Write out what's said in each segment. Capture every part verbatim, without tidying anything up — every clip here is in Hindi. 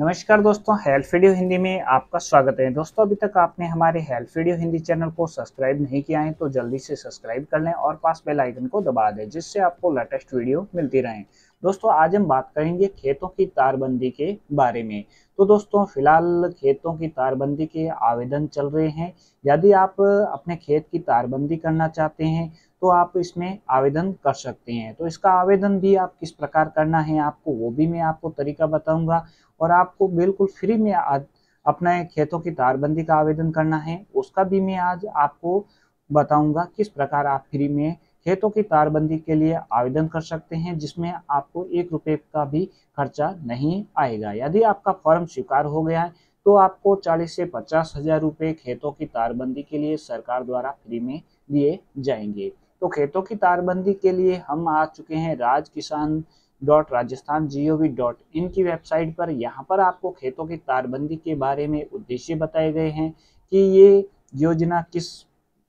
नमस्कार दोस्तों, हेल्थ वीडियो हिंदी में आपका स्वागत है। दोस्तों, अभी तक आपने हमारे हेल्थ वीडियो हिंदी चैनल को सब्सक्राइब नहीं किया है तो जल्दी से सब्सक्राइब कर लें और पास बेल आइकन को दबा दें जिससे आपको लेटेस्ट वीडियो मिलती रहें। दोस्तों, आज हम बात करेंगे खेतों की तारबंदी के बारे में। तो दोस्तों, फिलहाल खेतों की तारबंदी के आवेदन चल रहे हैं। यदि आप अपने खेत की तारबंदी करना चाहते हैं तो आप इसमें आवेदन कर सकते हैं। तो इसका आवेदन भी आप किस प्रकार करना है आपको वो भी मैं आपको तरीका बताऊंगा और आपको बिल्कुल फ्री में आज अपने खेतों की तारबंदी का आवेदन करना है उसका भी मैं आज आपको बताऊंगा किस प्रकार आप फ्री में खेतों की तारबंदी के लिए आवेदन कर सकते हैं जिसमें आपको एक रुपये का भी खर्चा नहीं आएगा। यदि आपका फॉर्म स्वीकार हो गया है तो आपको चालीस से पचास हजार रुपये खेतों की तारबंदी के लिए सरकार द्वारा फ्री में दिए जाएंगे। तो खेतों की तारबंदी के लिए हम आ चुके हैं Raj Kisan dot Rajasthan G O V dot in की वेबसाइट पर। यहाँ पर आपको खेतों की तारबंदी के बारे में उद्देश्य बताए गए हैं कि ये योजना किस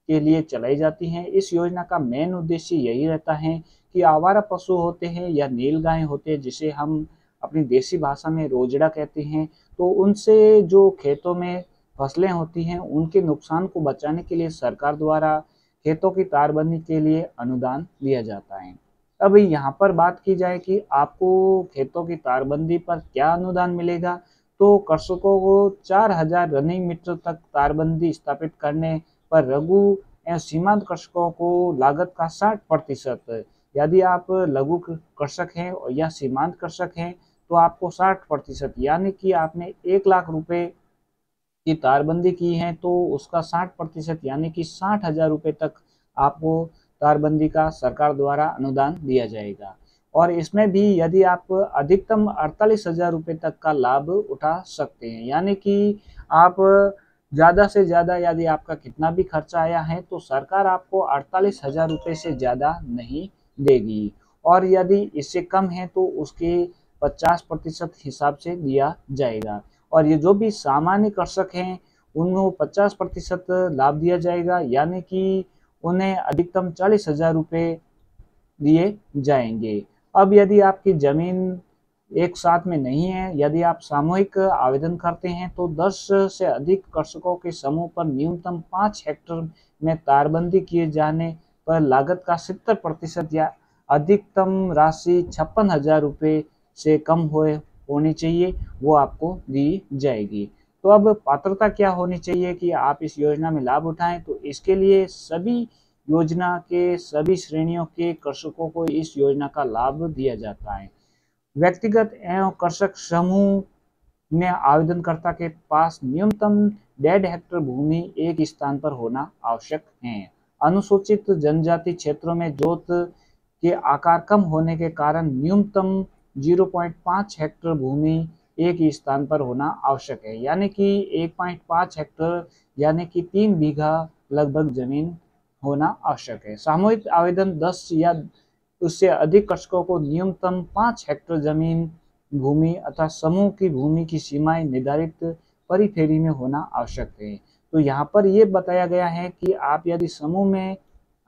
के लिए चलाई जाती है। इस योजना का मेन उद्देश्य यही रहता है कि आवारा पशु होते हैं या नील गाय होते हैं जिसे हम अपनी देसी भाषा में रोजड़ा कहते हैं, तो उनसे जो खेतों में फसलें होती हैं उनके नुकसान को बचाने के लिए सरकार द्वारा खेतों की तारबंदी के लिए अनुदान दिया जाता है। अब यहाँ पर बात की जाए कि आपको खेतों की तारबंदी पर क्या अनुदान मिलेगा, तो कृषकों को चार हजार रनिंग मीटर तक तारबंदी स्थापित करने पर लघु एवं सीमांत कृषकों को लागत का साठ प्रतिशत, यदि आप लघु कृषक हैं और या सीमांत कृषक हैं तो आपको साठ प्रतिशत, यानी कि आपने एक लाख रुपए की तारबंदी की है तो उसका साठ प्रतिशत यानी कि साठ हजार रुपये तक आपको तारबंदी का सरकार द्वारा अनुदान दिया जाएगा। और इसमें भी यदि आप अधिकतम अड़तालीस हजार रुपये तक का लाभ उठा सकते हैं, यानी कि आप ज़्यादा से ज़्यादा यदि आपका कितना भी खर्चा आया है तो सरकार आपको अड़तालीस हजार रुपये से ज़्यादा नहीं देगी, और यदि इससे कम है तो उसके पचास प्रतिशत हिसाब से दिया जाएगा। और ये जो भी सामान्य कृषक हैं उनको पचास प्रतिशत लाभ दिया जाएगा, यानी कि उन्हें अधिकतम चालीस हजार रुपये दिए जाएंगे। अब यदि आपकी ज़मीन एक साथ में नहीं है, यदि आप सामूहिक आवेदन करते हैं तो दस से अधिक कृषकों के समूह पर न्यूनतम पाँच हेक्टर में तारबंदी किए जाने पर लागत का सत्तर प्रतिशत या अधिकतम राशि छप्पन हजार रुपये से कम हुए होनी चाहिए, वो आपको दी जाएगी। तो अब पात्रता क्या होनी चाहिए कि आप इस योजना में लाभ उठाएं, तो इसके लिए सभी योजना के सभी श्रेणियों के कृषकों को इस योजना का लाभ दिया जाता है। व्यक्तिगत एवं कृषक समूह में आवेदनकर्ता के पास न्यूनतम डेढ़ हेक्टर भूमि एक स्थान पर होना आवश्यक है। अनुसूचित जनजाति क्षेत्रों में जोत के आकार कम होने के कारण न्यूनतम शून्य दशमलव पाँच हेक्टर भूमि एक ही स्थान पर होना आवश्यक है, यानी कि एक दशमलव पाँच हेक्टर यानी कि तीन बीघा लगभग जमीन होना आवश्यक है। सामूहिक आवेदन दस या उससे अधिक कृषकों को न्यूनतम पाँच हेक्टर जमीन भूमि अथवा समूह की भूमि की सीमाएं निर्धारित परिफेरी में होना आवश्यक है। तो यहाँ पर यह बताया गया है कि आप यदि समूह में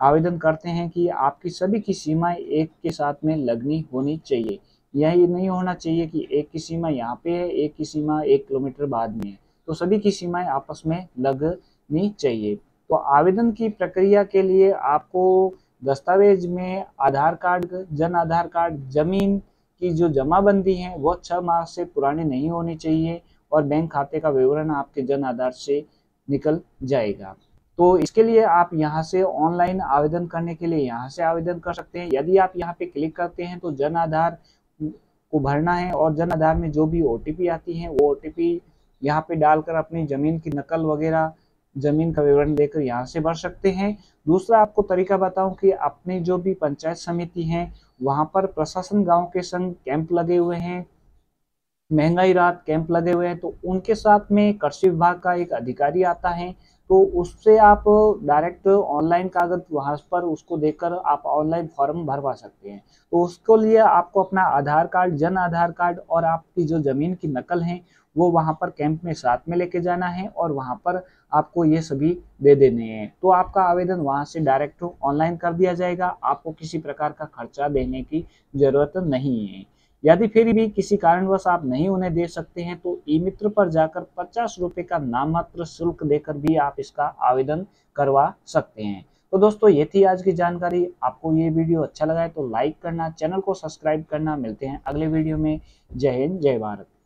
आवेदन करते हैं कि आपकी सभी की सीमाएं एक के साथ में लगनी होनी चाहिए। यही नहीं होना चाहिए कि एक की सीमा यहाँ पे है, एक की सीमा एक किलोमीटर बाद में है, तो सभी की सीमाएं आपस में लगनी चाहिए। तो आवेदन की प्रक्रिया के लिए आपको दस्तावेज में आधार कार्ड, जन आधार कार्ड, जमीन की जो जमाबंदी है वो छः माह से पुरानी नहीं होनी चाहिए और बैंक खाते का विवरण आपके जन आधार से निकल जाएगा। तो इसके लिए आप यहां से ऑनलाइन आवेदन करने के लिए यहाँ से आवेदन कर सकते हैं। यदि आप यहाँ पे क्लिक करते हैं तो जन आधार को भरना है और जन आधार में जो भी ओटीपी आती है वो ओटीपी यहाँ पे डालकर अपनी जमीन की नकल वगैरह जमीन का विवरण देकर यहाँ से भर सकते हैं। दूसरा आपको तरीका बताऊं कि अपनी जो भी पंचायत समिति है वहाँ पर प्रशासन गांव के संग कैंप लगे हुए हैं, महंगाई राहत कैंप लगे हुए हैं, तो उनके साथ में कृषि विभाग का एक अधिकारी आता है तो उससे आप डायरेक्ट ऑनलाइन कागज वहाँ पर उसको देकर आप ऑनलाइन फॉर्म भरवा सकते हैं। तो उसके लिए आपको अपना आधार कार्ड, जन आधार कार्ड और आपकी जो ज़मीन की नकल है वो वहाँ पर कैंप में साथ में लेके जाना है और वहाँ पर आपको ये सभी दे देने हैं। तो आपका आवेदन वहाँ से डायरेक्ट ऑनलाइन कर दिया जाएगा, आपको किसी प्रकार का खर्चा देने की ज़रूरत नहीं है। यदि फिर भी किसी कारणवश आप नहीं उन्हें दे सकते हैं तो ई मित्र पर जाकर पचास रुपए का नाममात्र शुल्क देकर भी आप इसका आवेदन करवा सकते हैं। तो दोस्तों ये थी आज की जानकारी। आपको ये वीडियो अच्छा लगा है तो लाइक करना, चैनल को सब्सक्राइब करना। मिलते हैं अगले वीडियो में। जय हिंद, जय भारत।